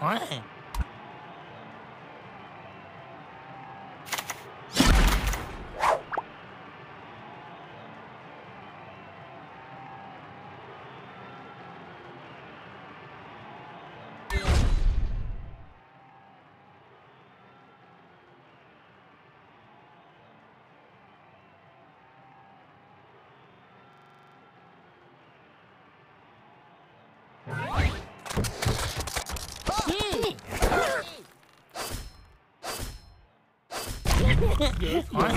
What? Yes, Why?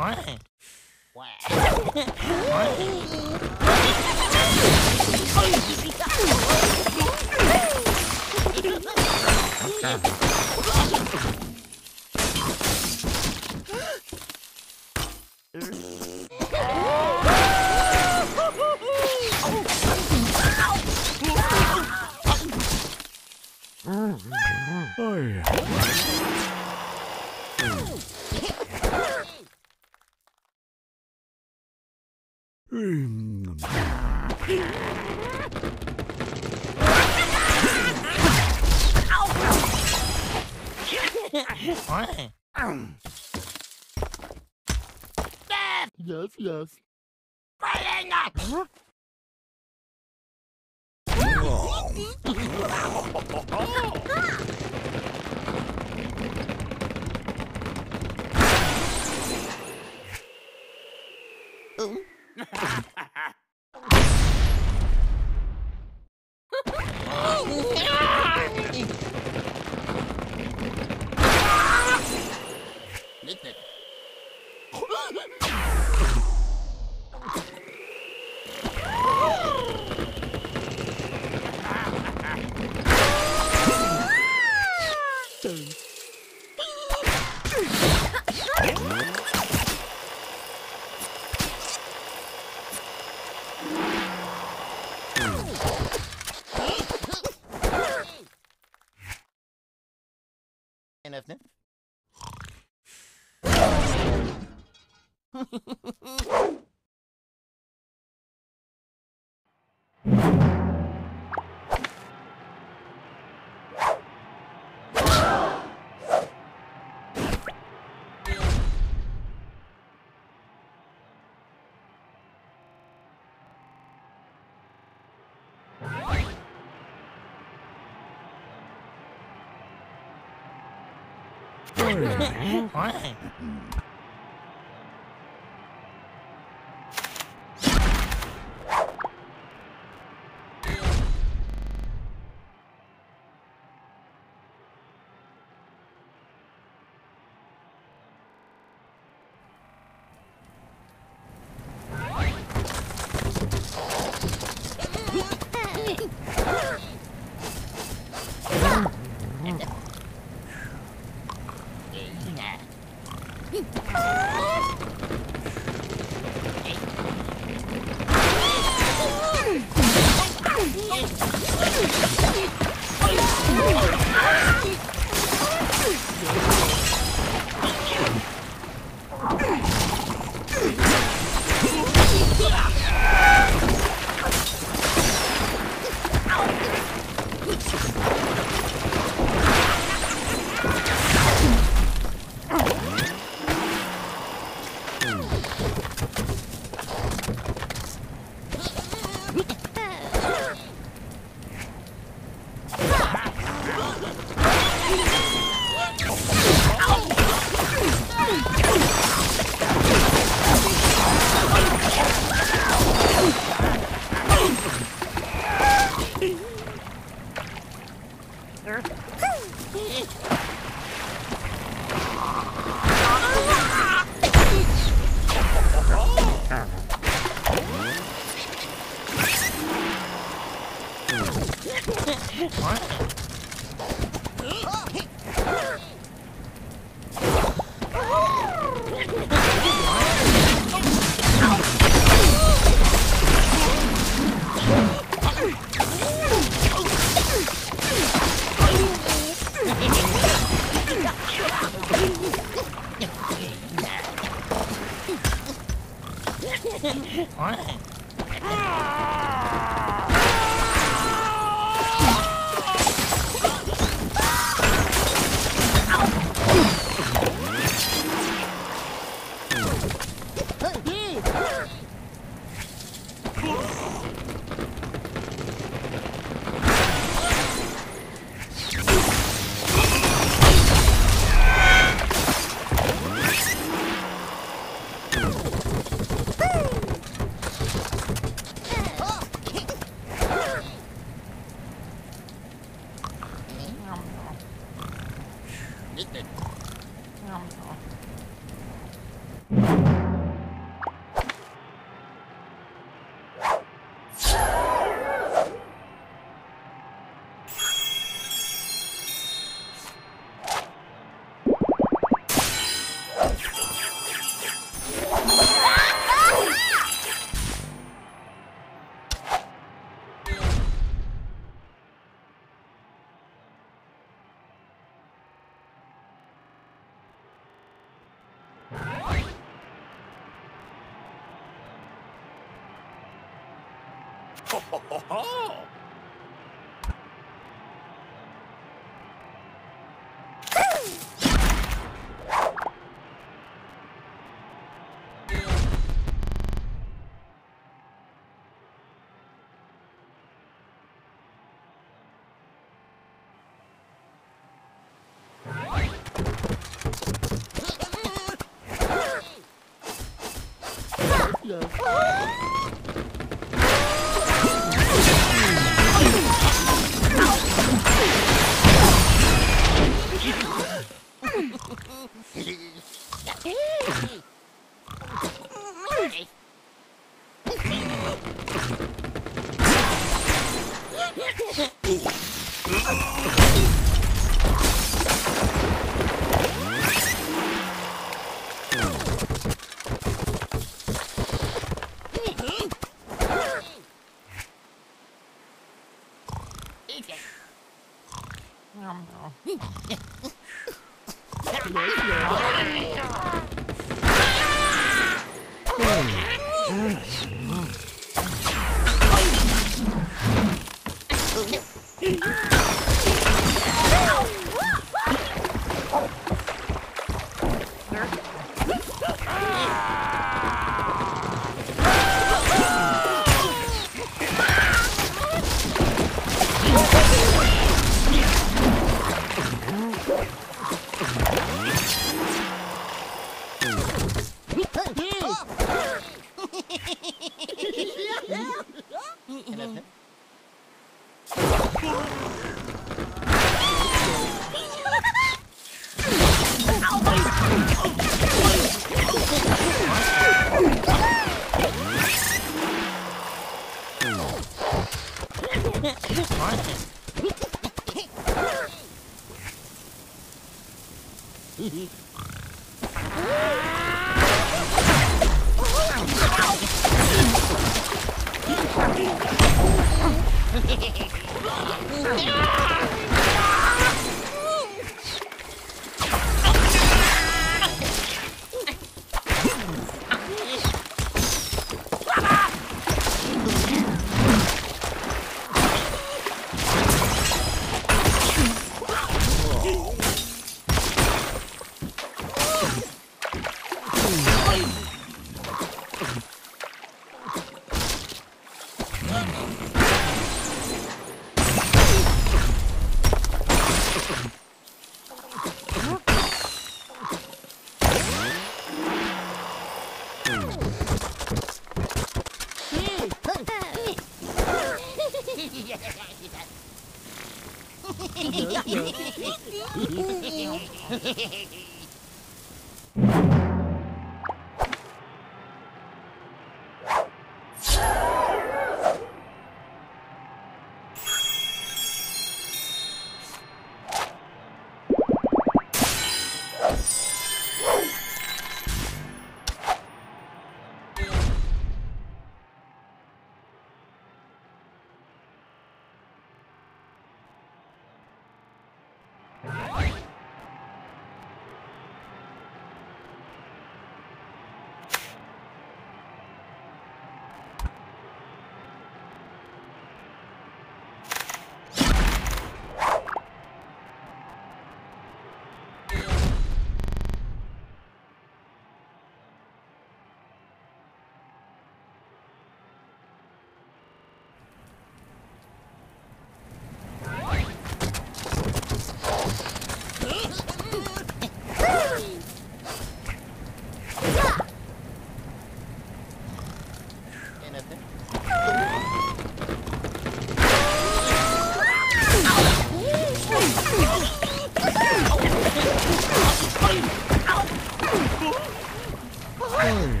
What?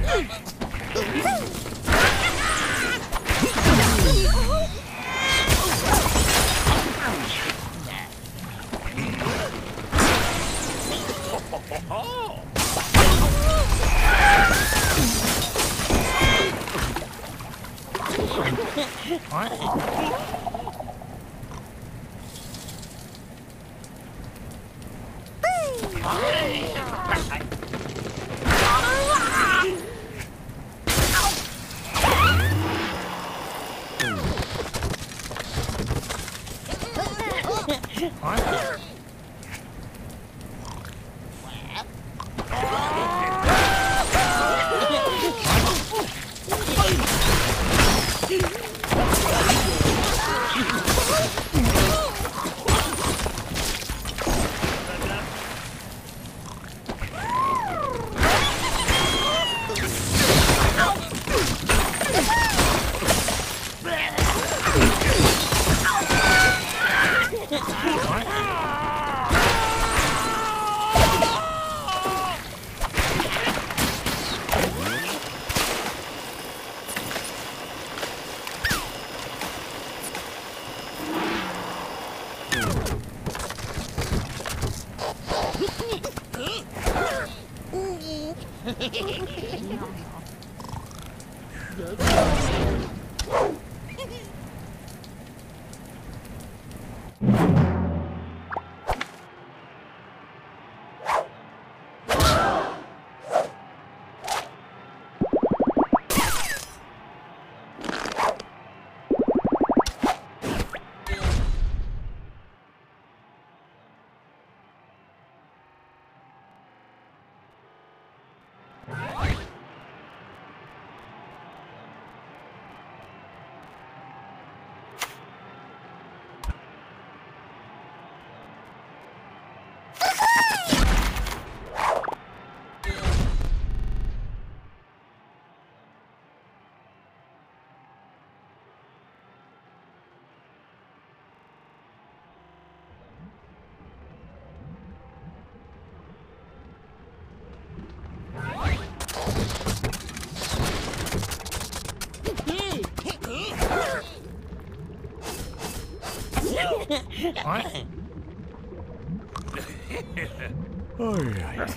All right.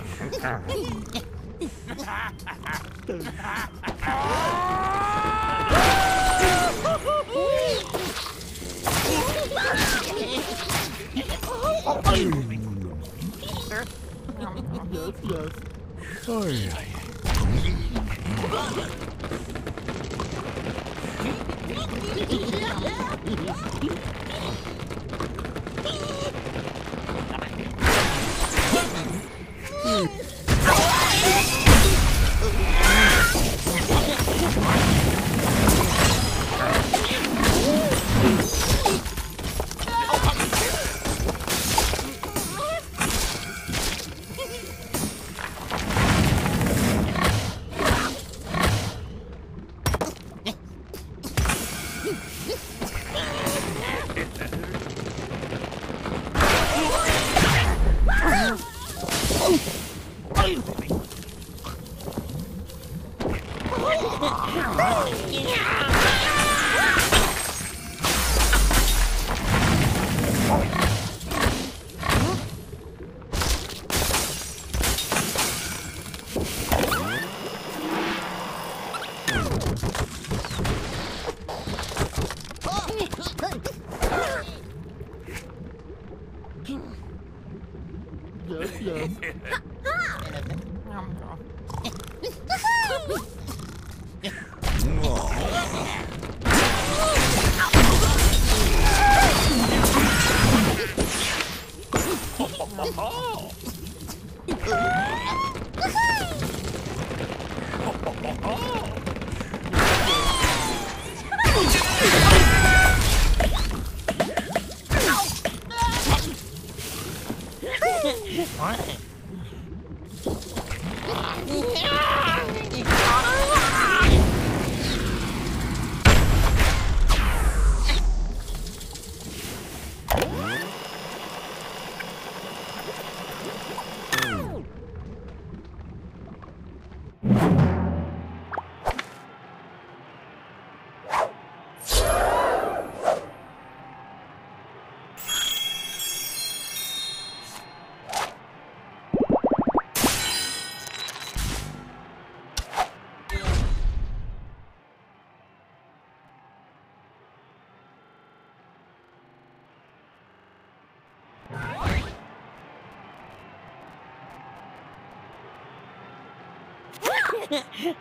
All right.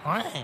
Why?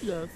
Yes.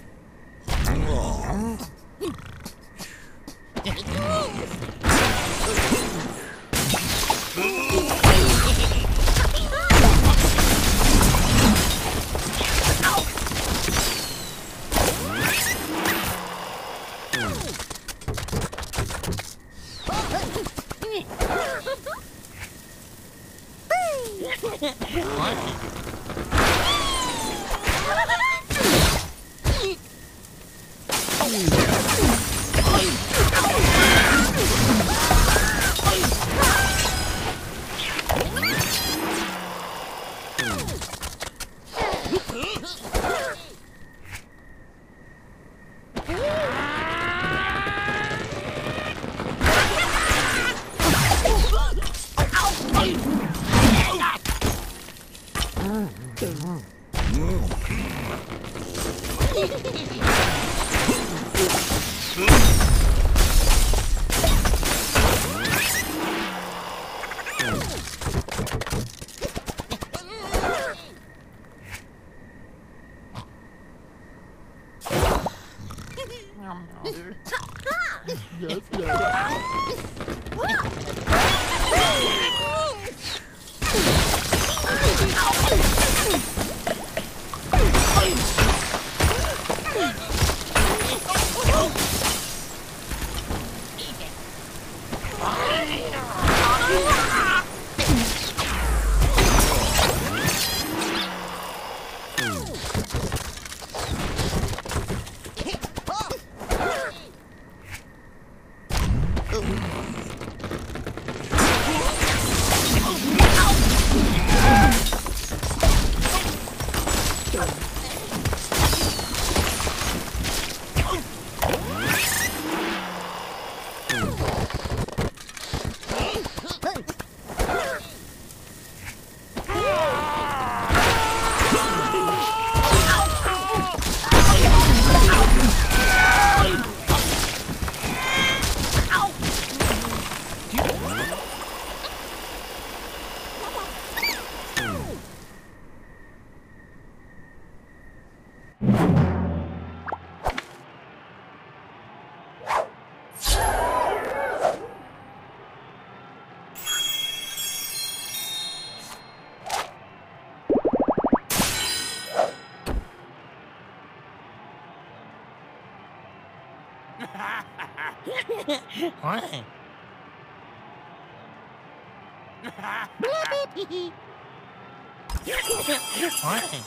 Why?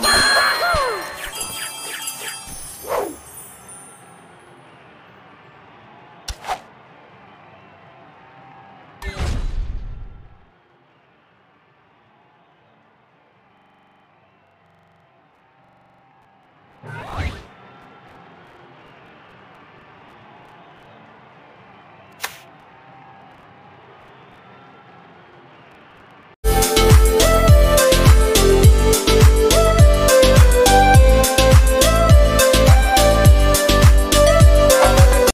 Why?